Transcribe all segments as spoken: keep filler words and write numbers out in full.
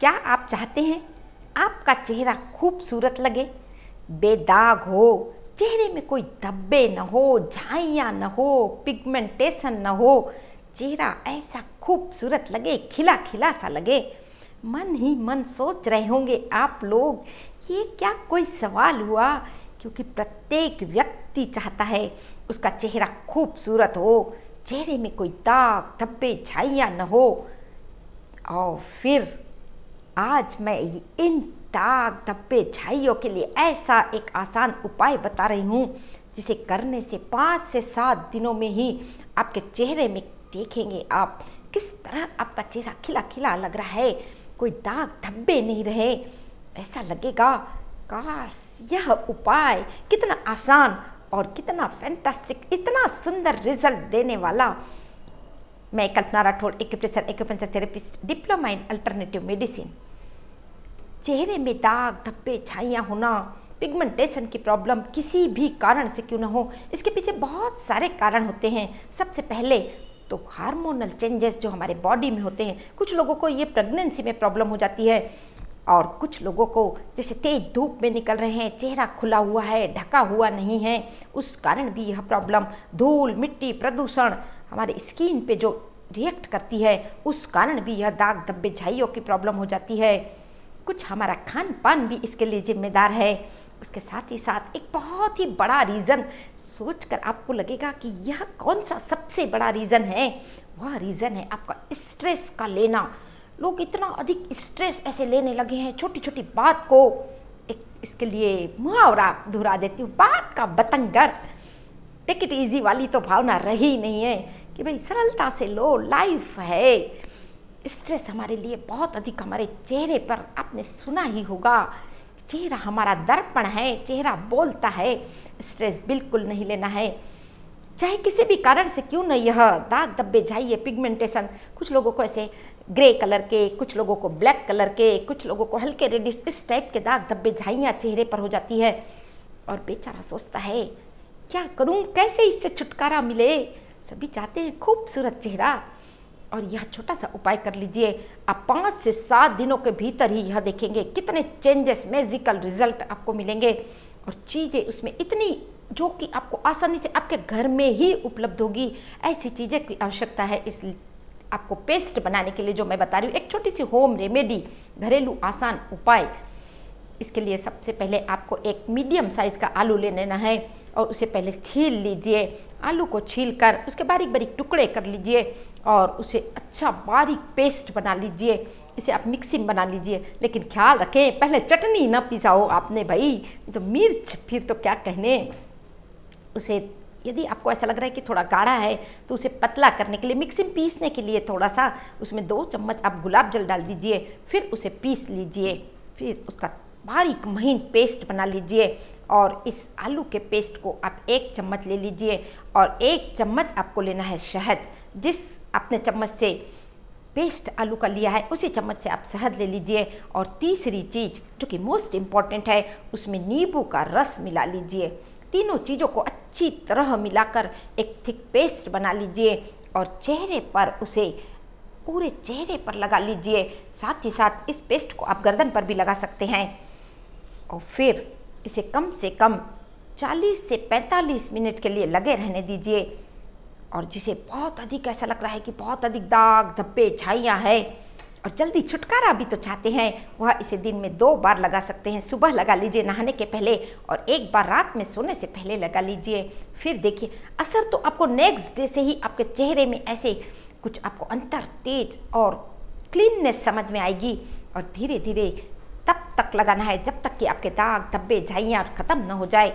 क्या आप चाहते हैं आपका चेहरा खूबसूरत लगे, बेदाग हो, चेहरे में कोई धब्बे न हो, झाइयाँ न हो, पिगमेंटेशन न हो, चेहरा ऐसा खूबसूरत लगे, खिला खिला सा लगे? मन ही मन सोच रहे होंगे आप लोग, ये क्या कोई सवाल हुआ, क्योंकि प्रत्येक व्यक्ति चाहता है उसका चेहरा खूबसूरत हो, चेहरे में कोई दाग धब्बे झाइयाँ न हो। और फिर आज मैं इन दाग धब्बे झाइयों के लिए ऐसा एक आसान उपाय बता रही हूँ, जिसे करने से पाँच से सात दिनों में ही आपके चेहरे में देखेंगे आप किस तरह आपका चेहरा खिला खिला लग रहा है, कोई दाग धब्बे नहीं रहे, ऐसा लगेगा काश यह उपाय कितना आसान और कितना फैंटास्टिक, इतना सुंदर रिजल्ट देने वाला। मैं Kalpana Rathore, acupressure acupuncture therapist, diploma in alternative medicine. चेहरे में दाग धब्बे छाइयाँ होना, पिगमेंटेशन की प्रॉब्लम किसी भी कारण से क्यों ना हो, इसके पीछे बहुत सारे कारण होते हैं। सबसे पहले तो हार्मोनल चेंजेस जो हमारे बॉडी में होते हैं। कुछ लोगों को ये प्रेगनेंसी में प्रॉब्लम हो जाती है, और कुछ लोगों को जैसे तेज धूप में निकल रहे हैं, चेहरा खुला हुआ है, ढका हुआ नहीं है, उस कारण भी यह प्रॉब्लम, धूल मिट्टी प्रदूषण हमारे स्किन पे जो रिएक्ट करती है उस कारण भी यह दाग धब्बे झाइयों की प्रॉब्लम हो जाती है। कुछ हमारा खान पान भी इसके लिए जिम्मेदार है। उसके साथ ही साथ एक बहुत ही बड़ा रीज़न, सोचकर आपको लगेगा कि यह कौन सा सबसे बड़ा रीज़न है, वह रीज़न है आपका स्ट्रेस का लेना। लोग इतना अधिक स्ट्रेस ऐसे लेने लगे हैं, छोटी छोटी बात को, एक इसके लिए मुहावरा दोहरा देती हूँ, बात का बतंगड़, टेक इट इजी वाली तो भावना रही नहीं है कि भाई सरलता से लो, लाइफ है। स्ट्रेस हमारे लिए बहुत अधिक, हमारे चेहरे पर आपने सुना ही होगा, चेहरा हमारा दर्पण है, चेहरा बोलता है। स्ट्रेस बिल्कुल नहीं लेना है, चाहे किसी भी कारण से क्यों न यह दाग धब्बे झाइए, पिगमेंटेशन। कुछ लोगों को ऐसे ग्रे कलर के, कुछ लोगों को ब्लैक कलर के, कुछ लोगों को हल्के रेडिश, इस टाइप के दाग धब्बे झाइयाँ चेहरे पर हो जाती है, और बेचारा सोचता है क्या करूँ, कैसे इससे छुटकारा मिले। सभी चाहते हैं खूबसूरत चेहरा, और यह छोटा सा उपाय कर लीजिए, आप पाँच से सात दिनों के भीतर ही यह देखेंगे कितने चेंजेस, मैजिकल रिजल्ट आपको मिलेंगे। और चीज़ें उसमें इतनी जो कि आपको आसानी से आपके घर में ही उपलब्ध होगी, ऐसी चीज़ें की आवश्यकता है। इस आपको पेस्ट बनाने के लिए जो मैं बता रही हूँ, एक छोटी सी होम रेमेडी, घरेलू आसान उपाय। इसके लिए सबसे पहले आपको एक मीडियम साइज़ का आलू ले लेना है, और उसे पहले छील लीजिए। आलू को छीलकर उसके बारीक बारीक टुकड़े कर लीजिए, और उसे अच्छा बारीक पेस्ट बना लीजिए। इसे आप मिक्सी में बना लीजिए, लेकिन ख्याल रखें पहले चटनी ना पिसाओ आपने भाई, तो मिर्च फिर तो क्या कहने। उसे यदि आपको ऐसा लग रहा है कि थोड़ा गाढ़ा है, तो उसे पतला करने के लिए, मिक्सी में पीसने के लिए थोड़ा सा उसमें दो चम्मच आप गुलाब जल डाल दीजिए, फिर उसे पीस लीजिए, फिर उसका बारीक महीन पेस्ट बना लीजिए। और इस आलू के पेस्ट को आप एक चम्मच ले लीजिए, और एक चम्मच आपको लेना है शहद। जिस आपने चम्मच से पेस्ट आलू का लिया है, उसी चम्मच से आप शहद ले लीजिए। और तीसरी चीज़ जो कि मोस्ट इम्पॉर्टेंट है, उसमें नींबू का रस मिला लीजिए। तीनों चीज़ों को अच्छी तरह मिलाकर एक थिक पेस्ट बना लीजिए, और चेहरे पर उसे पूरे चेहरे पर लगा लीजिए। साथ ही साथ इस पेस्ट को आप गर्दन पर भी लगा सकते हैं। और फिर इसे कम से कम चालीस से पैंतालीस मिनट के लिए लगे रहने दीजिए। और जिसे बहुत अधिक ऐसा लग रहा है कि बहुत अधिक दाग धब्बे झाइयाँ हैं और जल्दी छुटकारा भी तो चाहते हैं, वह इसे दिन में दो बार लगा सकते हैं। सुबह लगा लीजिए नहाने के पहले, और एक बार रात में सोने से पहले लगा लीजिए। फिर देखिए असर तो आपको नेक्स्ट डे से ही आपके चेहरे में ऐसे कुछ आपको अंतर, तेज और क्लीननेस समझ में आएगी। और धीरे धीरे तब तक लगाना है जब तक कि आपके दाग धब्बे झाइयाँ ख़त्म न हो जाए,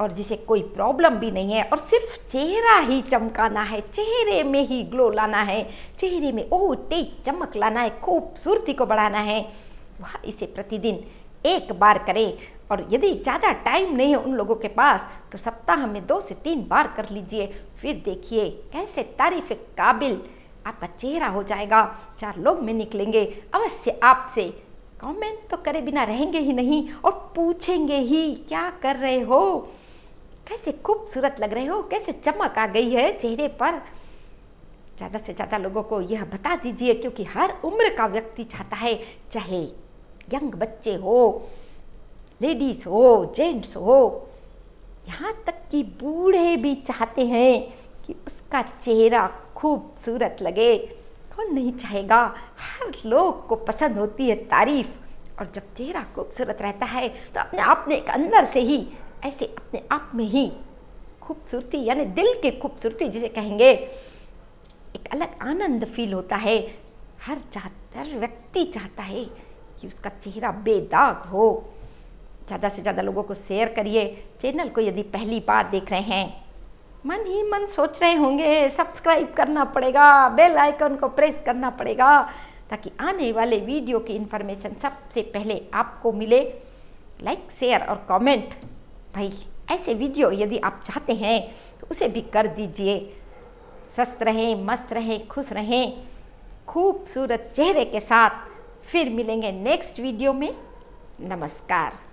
और जिसे कोई प्रॉब्लम भी नहीं है, और सिर्फ चेहरा ही चमकाना है, चेहरे में ही ग्लो लाना है, चेहरे में ओ तेज चमक लाना है, खूबसूरती को बढ़ाना है, वह इसे प्रतिदिन एक बार करें। और यदि ज़्यादा टाइम नहीं है उन लोगों के पास, तो सप्ताह में दो से तीन बार कर लीजिए। फिर देखिए कैसे तारीफ़ काबिल आपका चेहरा हो जाएगा, चार लोग में निकलेंगे। अवश्य आपसे कमेंट तो करे बिना रहेंगे ही नहीं, और पूछेंगे ही क्या कर रहे हो, कैसे खूबसूरत लग रहे हो, कैसे चमक आ गई है चेहरे पर। ज़्यादा से ज़्यादा लोगों को यह बता दीजिए, क्योंकि हर उम्र का व्यक्ति चाहता है, चाहे यंग बच्चे हो, लेडीज़ हो, जेंट्स हो, यहाँ तक कि बूढ़े भी चाहते हैं कि उसका चेहरा खूबसूरत लगे। कौन नहीं चाहेगा, हर लोग को पसंद होती है तारीफ। और जब चेहरा खूबसूरत रहता है तो अपने आप में एक अंदर से ही ऐसे अपने आप में ही खूबसूरती, यानी दिल की खूबसूरती जिसे कहेंगे, एक अलग आनंद फील होता है। हर चाहता हर व्यक्ति चाहता है कि उसका चेहरा बेदाग हो। ज़्यादा से ज़्यादा लोगों को शेयर करिए। चैनल को यदि पहली बार देख रहे हैं, मन ही मन सोच रहे होंगे सब्सक्राइब करना पड़ेगा, बेल आइकन को प्रेस करना पड़ेगा, ताकि आने वाले वीडियो की इन्फॉर्मेशन सबसे पहले आपको मिले। लाइक, शेयर और कमेंट, भाई ऐसे वीडियो यदि आप चाहते हैं तो उसे भी कर दीजिए। स्वस्थ रहें, मस्त रहें, खुश रहें, खूबसूरत चेहरे के साथ। फिर मिलेंगे नेक्स्ट वीडियो में। नमस्कार।